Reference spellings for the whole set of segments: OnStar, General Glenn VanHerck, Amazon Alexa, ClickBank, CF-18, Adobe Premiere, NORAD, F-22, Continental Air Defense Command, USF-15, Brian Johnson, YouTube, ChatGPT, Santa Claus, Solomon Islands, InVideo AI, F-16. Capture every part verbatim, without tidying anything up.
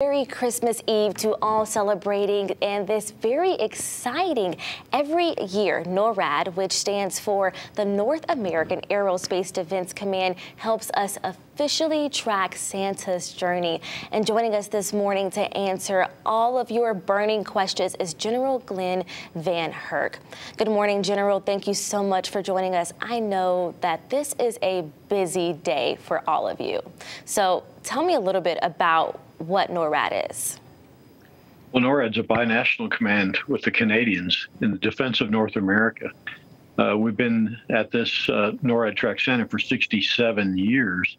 Merry Christmas Eve to all celebrating, and this very exciting every year NORAD, which stands for the North American Aerospace Defense Command, helps us officially track Santa's journey. And joining us this morning to answer all of your burning questions is General Glenn VanHerck. Good morning, General. Thank you so much for joining us. I know that this is a busy day for all of you. So tell me a little bit about what NORAD is. Well, NORAD's a binational command with the Canadians in the defense of North America. Uh, we've been at this uh, NORAD Track Center for sixty-seven years.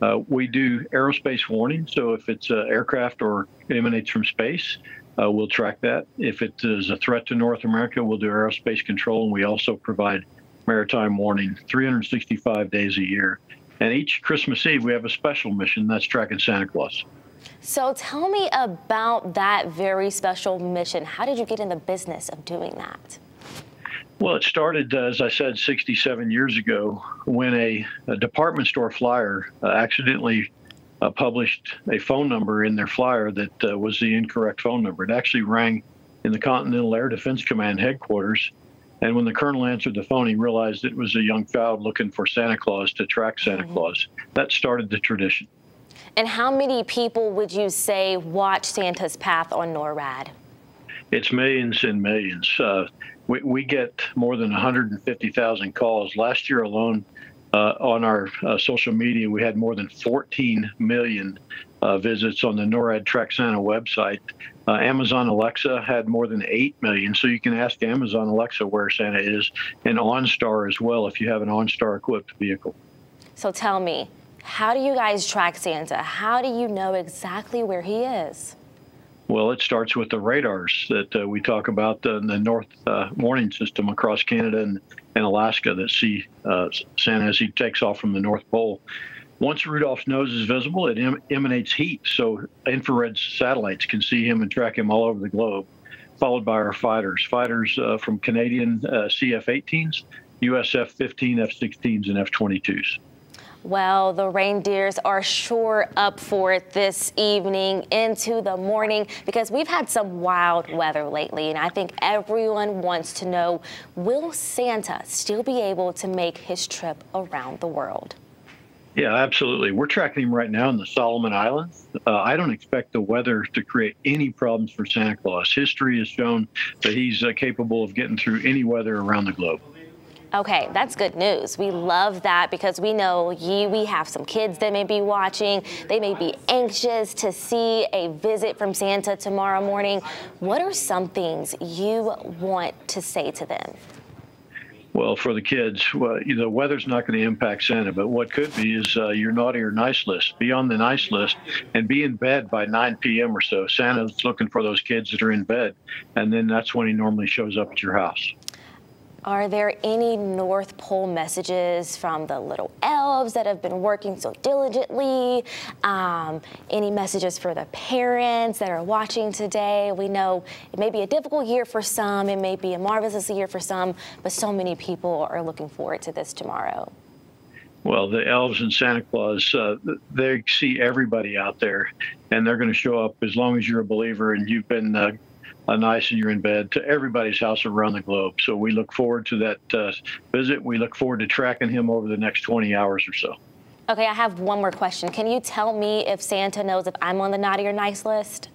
Uh, we do aerospace warning, so if it's uh, aircraft or emanates from space, uh, we'll track that. If it is a threat to North America, we'll do aerospace control, and we also provide maritime warning three hundred sixty-five days a year. And each Christmas Eve, we have a special mission, that's tracking Santa Claus. So tell me about that very special mission. How did you get in the business of doing that? Well, it started, as I said, sixty-seven years ago when a, a department store flyer uh, accidentally uh, published a phone number in their flyer that uh, was the incorrect phone number. It actually rang in the Continental Air Defense Command headquarters. And when the colonel answered the phone, he realized it was a young child looking for Santa Claus to track Santa mm-hmm. Claus. That started the tradition. And how many people would you say watch Santa's Path on NORAD? It's millions and millions. Uh, we, we get more than one hundred fifty thousand calls. Last year alone, uh, on our uh, social media, we had more than fourteen million uh, visits on the NORAD Track Santa website. Uh, Amazon Alexa had more than eight million, so you can ask Amazon Alexa where Santa is, and OnStar as well if you have an OnStar-equipped vehicle. So tell me, how do you guys track Santa? How do you know exactly where he is? Well, it starts with the radars that uh, we talk about, the, the North uh, warning system across Canada and, and Alaska that see uh, Santa as he takes off from the North Pole. Once Rudolph's nose is visible, it em emanates heat, so infrared satellites can see him and track him all over the globe, followed by our fighters. Fighters uh, from Canadian uh, C F eighteens, U S F fifteen, F sixteens, and F twenty-twos. Well, the reindeers are sure up for it this evening into the morning because we've had some wild weather lately, and I think everyone wants to know, will Santa still be able to make his trip around the world? Yeah, absolutely. We're tracking him right now in the Solomon Islands. Uh, I don't expect the weather to create any problems for Santa Claus. History has shown that he's uh, capable of getting through any weather around the globe. Okay, that's good news. We love that because we know you, we have some kids that may be watching. They may be anxious to see a visit from Santa tomorrow morning. What are some things you want to say to them? Well, for the kids, well, the weather's not going to impact Santa, but what could be is uh, your naughty or nice list. Be on the nice list and be in bed by nine P M or so. Santa's looking for those kids that are in bed, and then that's when he normally shows up at your house. Are there any North Pole messages from the little elves that have been working so diligently? Um, any messages for the parents that are watching today? We know it may be a difficult year for some, it may be a marvelous year for some, but so many people are looking forward to this tomorrow. Well, the elves and Santa Claus, uh, they see everybody out there, and they're gonna show up as long as you're a believer and you've been uh, Uh, nice and you're in bed to everybody's house around the globe. So we look forward to that uh, visit. We look forward to tracking him over the next twenty hours or so. Okay, I have one more question. Can you tell me if Santa knows if I'm on the naughty or nice list?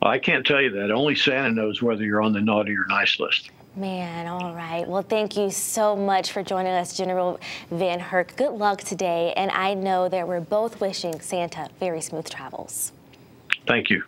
Well, I can't tell you that. Only Santa knows whether you're on the naughty or nice list. Man, all right. Well, thank you so much for joining us, General VanHerck. Good luck today, and I know that we're both wishing Santa very smooth travels. Thank you.